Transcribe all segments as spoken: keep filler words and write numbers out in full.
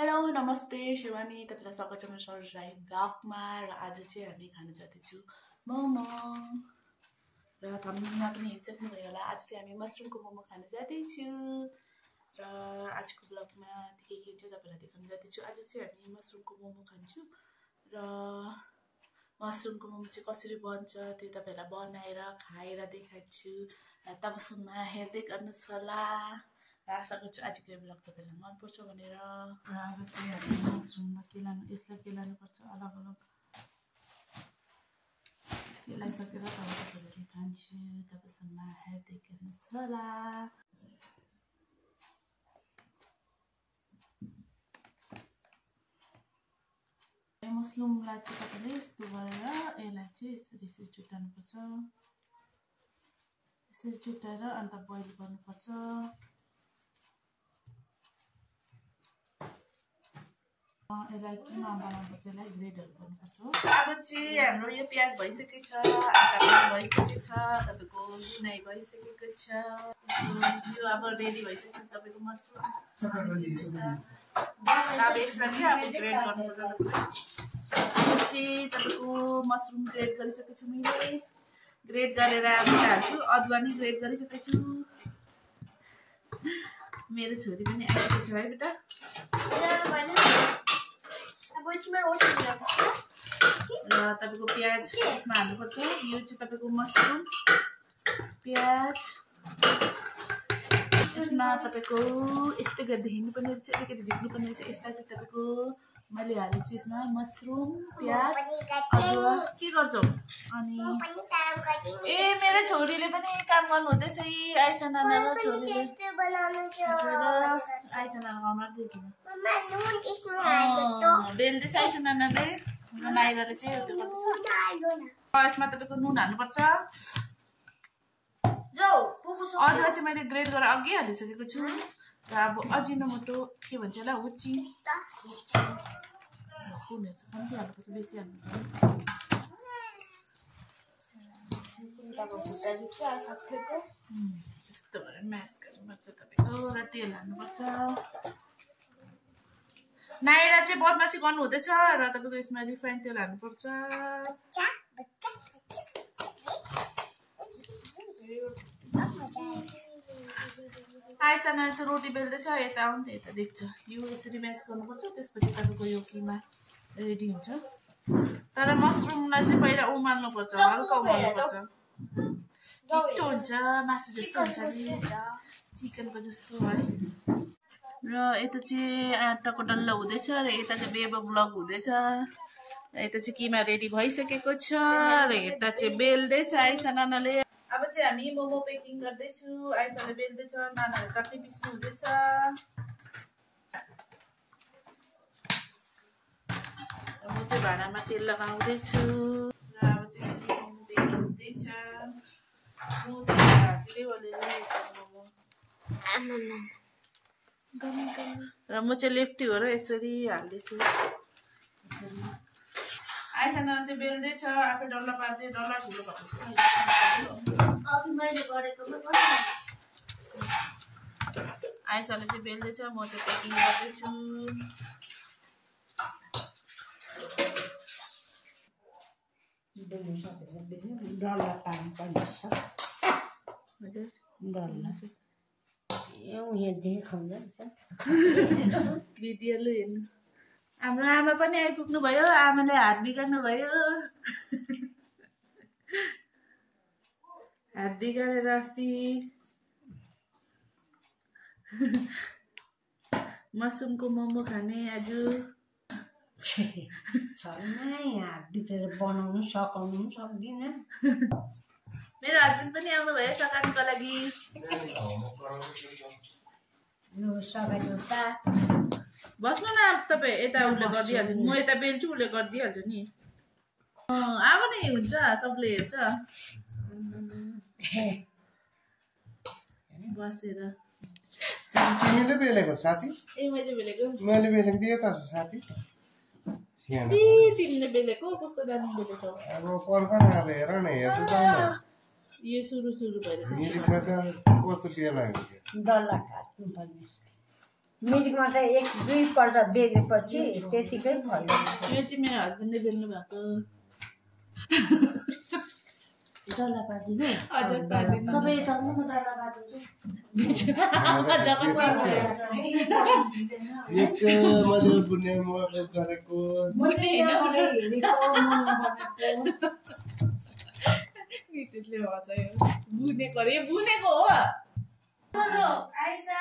Hello नमस्ते शिवानी तपाईलाई स्वागत छ मेरो सर राई ब्लगमा र आज चाहिँ हामी खान जाँदैछौँ मोमो र थाम्बनेलमा पनि हेर्नु भयो होला। आज चाहिँ हामी मसरुमको मोमो खान जाँदैछौँ र आजको ब्लगमा के के हुन्छ तपाईलाई देखाउन जाँदैछु। आज चाहिँ हामी मसरुमको मोमो खान्छौँ र मसरुमको मोमो चाहिँ कसरी बन्छ त्यो तपाईलाई बनाएर खाएर देखाउँछु। तबसम्म हेर्दै गर्नुहोस् होला। आशा गर्छु आजको ब्लग तपाईँलाई मनपर्छ भनेर। अब चाहिँ हामी मसरुमलाई के लानु यसलाई के लानुपर्छ अलग अलग के लगाइसकेर तब तपाईँहरूले खान्छु। तबसम्म हेर्दै गर्नुहोस् होला। मसरुमलाई चाहिँ तपाईँले यस्तो गरेर यसलाई चाहिँ यसरी यसरी चुट्याउनुपर्छ। यसरी चुट्याएर अन्त बोइल गर्नुपर्छ। यसलाई किमा बनाउनुपर्छ, यसलाई ग्रेडहरू गर्नुपर्छ। अब चाहिँ हाम्रो यो प्याज भइसकेको छ, आलु भइसकेको छ, तपाईँको बुनाइ भइसकेको छ, यो अब रेडी भइसकेको छ तपाईँको मसरुम। अब यसलाई चाहिँ अब ग्रेड गर्नुपर्छ। अब चाहिँ तपाईँको मसरुम ग्रेड गरिसकेको छु मैले। ग्रेड गरेर अब हाल्छु अदुवा नि ग्रेड गरिसकेको छु। मेरो छोरी पनि आएको छ है बेटा। र तपाईँको प्याज यसमा हाल्नुपर्छ। यो चाहिँ तपाईँको मसरुम प्याज यसमा तपाईँको यस्तै गर्दा हिँड्नुपर्ने रहेछ, अलिकति झिक्नुपर्ने रहेछ। यस्ता चाहिँ तपाईँको मैले हालेको छु यसमा मसरुम प्याज अदुवा के गर्छौ अनि ए मेरो छोरीले पनि काम गर्नु हुँदैछ आइसा नाना र छोरीले आइसा नानामा देखिन बेल्दैछ आइसा नानाले नाइराले चाहिँ त्यो गर्दैछ। यसमा तपाईँको नुन हाल्नुपर्छ। अदुवा चाहिँ मैले ग्रेड गरेर अघि हालिसकेको छु। र अब अजिनोमोटो के भन्छ होला हुची कम्ती हाल्नुपर्छ, बेसी हाल्नुपर्छ। यस्तो भएर म्यास गर्नुपर्छ तपाईँको र तेल हाल्नुपर्छ। नाइरा चाहिँ बदमासी गर्नु हुँदैछ र तपाईँको यसमा रिफाइन तेल हाल्नुपर्छ। आइसा नाना चाहिँ रोटी बेल्दैछ, यता आउनु त यता देख्छ। यो यसरी म्यास गर्नुपर्छ, त्यसपछि तपाईँको यो किमा रेडी हुन्छ। तर मसरुमलाई चाहिँ पहिला उमाल्नुपर्छ, हल्का उमाल्नुपर्छ। मिठो हुन्छ, मासु जस्तो हुन्छ नि चिकनको जस्तो है। र यता चाहिँ आटाको डल्लो हुँदैछ र यता चाहिँ बेबक ब्लक हुँदैछ। यता चाहिँ किमा रेडी भइसकेको छ र यता चाहिँ बेल्दैछ आइसा नानाले। अब चाहिँ हामी मोमो पेकिङ गर्दैछु। आइसाले बेल्दैछ, नानाले चटनी पिस्नु हुँदैछ। म चाहिँ भाँडामा तेल लगाउँदैछु र अब चाहिँ मोमो पेकिङ हुँदैछ। र म चाहिँ लेफ्टी हो र यसरी हाल्दैछु। आइसा नाना चाहिँ बेल्दैछ, आफै डल्ला पार्दै डल्ला ठुलो भएको। आइसाले चाहिँ बेल्दैछ, म चाहिँ पेकिङ गर्दैछु। डल्ला पार्नुपर्ने हजुर, डल्ला भिडियोले हेर्नु। हाम्रो आमा पनि आइपुग्नु भयो। आमाले हात बिगार्नु भयो, हात बिगारेर अस्ति मसरुमको मोमो खाने आज हात बिग्रेर बनाउनु सकाउनु सक्दिन। मेरो हस्बेन्ड पनि आउनुभयो सघाउनुको लागि। बस्नु न तपाईँ यता, उसले गरिदिइहाल्छु म यता बेल्छु, उसले गरिदिइहाल्छु नि। अब नै हुन्छ, सबले हेर्छ बसेर। तिमीले बेलेको साथी? ए मैले बेलेको, मैले बेलेको थिएँ त साथी। बि तिमीले बेलेको कस्तो दामी बेलेछौ। अब पर्खन अब हेर न, हेर्छु त म। यो सुरु सुरु भएर त्यसको कस्तो बेला हुन्छ। डल्ला काट्नु पर्छ। मिरिकमा चाहिँ एक दुई पल्ट बेलेपछि त्यतिकै भयो। यो चाहिँ मेरो हस्बन्डले बेल्नु भएको। जला पादिनु हजुर पादिनु तपाई चल्नु म जला पादिन्छु। यो चाहिँ मैले बुने म गरेको। मैले हैन मैले हेरेको म बनाएको। नितिशले भन्छ यो बुने गरे बुनेको हो। हेलो आइसा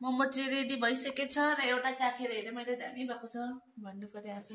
मोमो चाहिँ रेडी भइसकेको छ र एउटा चाखेर हेरे मैले दामी भएको छ भन्नु पर्यो आफै।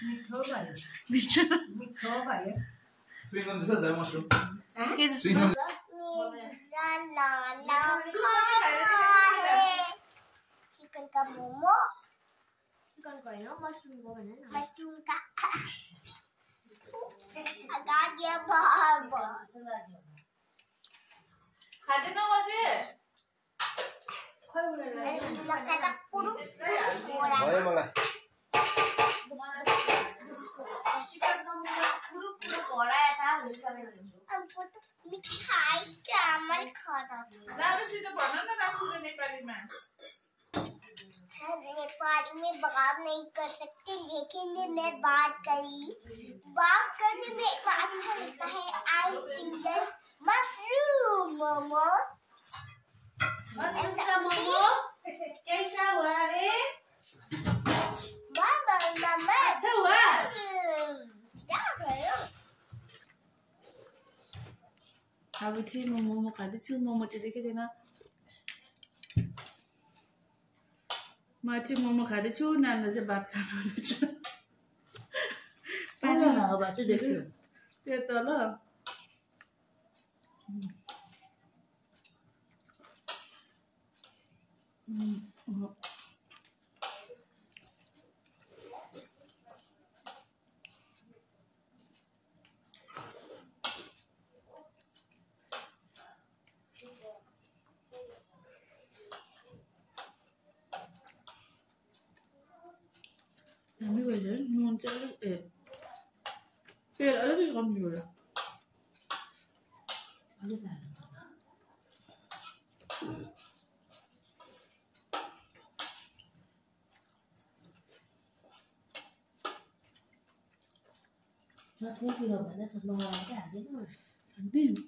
मिठो भयो। मिठो मिठो भयो। सुइनन्द सजे मसु। के सुइनन्द? चिकन का मोमो। चिकन को हैन मसरुम को भन्न न। मसरुम का आगा गया बाहर बाहर। खादिन मजे नेपाली में बात नहीं कर सकते, लेकिन मैं बात करी। बात करने में अच्छा लगता है। आई मशरूम मोमो मशरूम का मोमो कैसा हुआ रे? बाबा मम्मा अच्छा हुआ। क्या भयो? अब चाहिँ म मोमो खाँदैछु। मोमो चाहिँ देखिदैन। म चाहिँ मोमो खाँदैछु। नाना चाहिँ भात खानु हुँदैछ। पानी नभए चाहिँ देख्यो त्यो तल। Nami böyle non çalı e. Bir arada bir kamıyor. Hadi ben. Çok iyi kilo bana sorma var değil mi? Değil mi?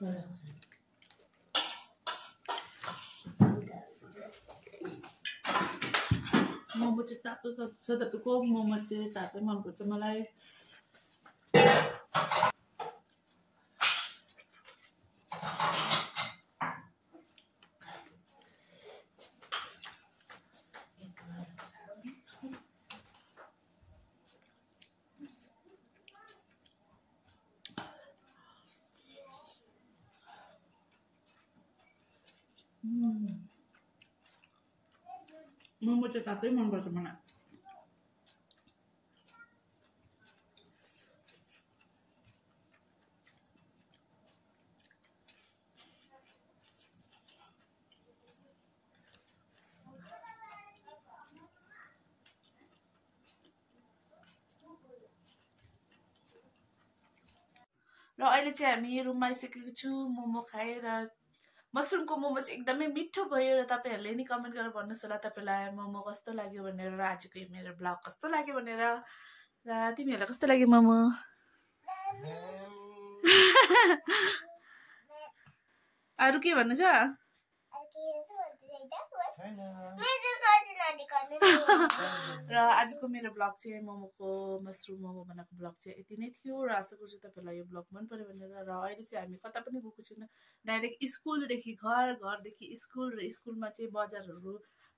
Böyle olsun. Momo चाहिँ तातो तातो छ। तपाईँको मोमो चाहिँ तातै मनपर्छ मलाई। मोमो चाहिँ तातै मनपर्छ मलाई। र अहिले चाहिँ हामी रुममा आइसकेको छु। मोमो खाएर मसरुमको मोमो चाहिँ एकदमै मिठो भयो र तपाईँहरूले नि कमेन्ट गरेर भन्नुहोस् होला तपाईँलाई मोमो कस्तो लाग्यो भनेर र आजको यो मेरो ब्लग कस्तो लाग्यो भनेर। र तिमीहरूलाई कस्तो लाग्यो मोमो? अरू के भन्नु छ? र आजको मेरो ब्लग चाहिँ मोमोको मसरुम मोमो बनाएको ब्लग चाहिँ यति नै थियो र आशा गर्छु तपाईँलाई यो ब्लग मन पर्यो भनेर। र अहिले चाहिँ हामी कता पनि गएको छैन। डाइरेक्ट स्कुलदेखि घर, घरदेखि स्कुल, र स्कुलमा चाहिँ बजारहरू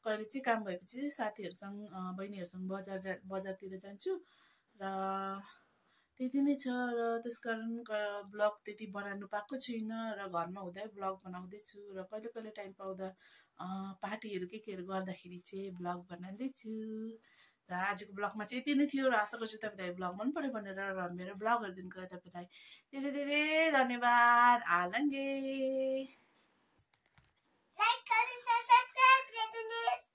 कहिले चाहिँ काम भएपछि साथीहरूसँग बहिनीहरूसँग बजार जा बजारतिर जान्छु। र र त्यति नै छ र त्यसकारण ब्लग त्यति बनाउन पाएको छैन र घरमा हुँदै ब्लग बनाउँदै छु र कहिले कहिले टाइम पाउँदा पार्टीहरु के केहरु गर्दाखेरि चाहिँ ब्लग बनाउँदै छु र आजको ब्लगमा चाहिँ यति नै थियो र आशा गर्छु तपाईलाई ब्लग मन पर्यो भनेर र मेरो ब्लगहरु दिनका लागि तपाईलाई धेरै धेरै धन्यवाद आलन्जे लाइक गर्नु सब्स्क्राइब गर्नु।